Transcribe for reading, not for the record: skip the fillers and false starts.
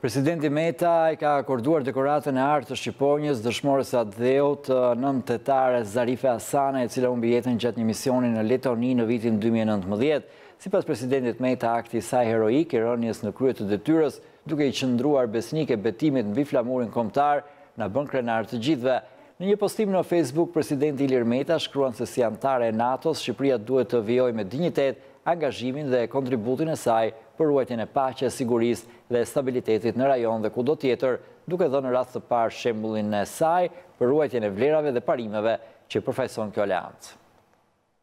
Presidenti Meta e ka akorduar dekoratën e artë të Shqiponjës, dëshmore sa dheut nën Tetare Zarife Hasana, e cila humbi jetën gjatë një misioni në Letoni në vitin 2019. Sipas presidentit Meta, akti i saj heroik i rënies në krye të detyrës, duke i qëndruar besnik e betimit mbi flamurin kombëtar, na bën krenar të gjithëve. Në një postim në Facebook, presidenti Ilir Meta shkruan se si antare e NATO-s, Shqipëria duhet të vijojë me dinjitet angazhimin dhe kontributin e saj për ruajtjen e paqes, sigurisë dhe stabilitetit në rajon dhe kudo tjetër, duke dhënë në rast të parë shembullin e saj për ruajtjen e vlerave dhe parimeve që përfaqëson kjo aleancë.